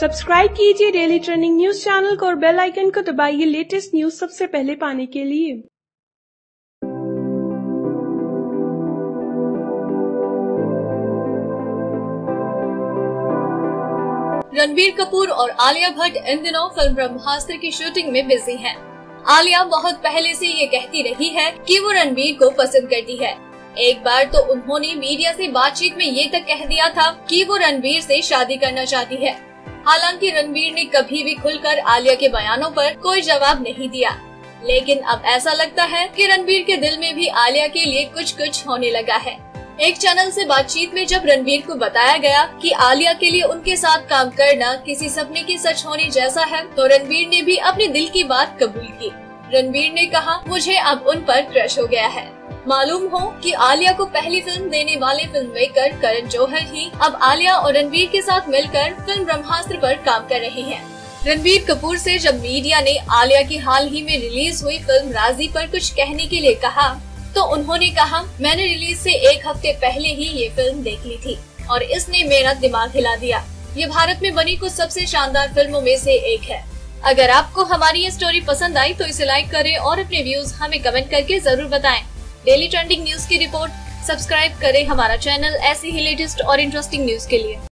Subscribe कीजिए daily trending news channel को और बेल आइकन को दबाइए लेटेस्ट न्यूज सबसे पहले पाने के लिए। रणबीर कपूर और आलिया भट्ट इन दिनों फिल्म ब्रह्मास्त्र की शूटिंग में बिजी हैं। आलिया बहुत पहले से ये कहती रही है कि वो रणबीर को पसंद करती है। एक बार तो उन्होंने मीडिया से बातचीत में ये तक कह दिया था कि वो रणबीर से शादी करना चाहती है। हालांकि रणबीर ने कभी भी खुलकर आलिया के बयानों पर कोई जवाब नहीं दिया, लेकिन अब ऐसा लगता है कि रणबीर के दिल में भी आलिया के लिए कुछ कुछ होने लगा है। एक चैनल से बातचीत में जब रणबीर को बताया गया कि आलिया के लिए उनके साथ काम करना किसी सपने के सच होने जैसा है, तो रणबीर ने भी अपने दिल की बात कबूल की। रणबीर ने कहा, मुझे अब उन पर क्रश हो गया है। मालूम हो कि आलिया को पहली फिल्म देने वाले फिल्म मेकर करण जौहर ही अब आलिया और रणबीर के साथ मिलकर फिल्म ब्रह्मास्त्र पर काम कर रहे हैं। रणबीर कपूर से जब मीडिया ने आलिया की हाल ही में रिलीज हुई फिल्म राजी पर कुछ कहने के लिए कहा, तो उन्होंने कहा, मैंने रिलीज से एक हफ्ते पहले ही ये फिल्म देख ली थी और इसने मेरा दिमाग हिला दिया। ये भारत में बनी कुछ सबसे शानदार फिल्मों में से एक है। अगर आपको हमारी ये स्टोरी पसंद आई तो इसे लाइक करें और अपने व्यूज हमें कमेंट करके जरूर बताएं। डेली ट्रेंडिंग न्यूज की रिपोर्ट सब्सक्राइब करें हमारा चैनल ऐसी ही लेटेस्ट और इंटरेस्टिंग न्यूज के लिए।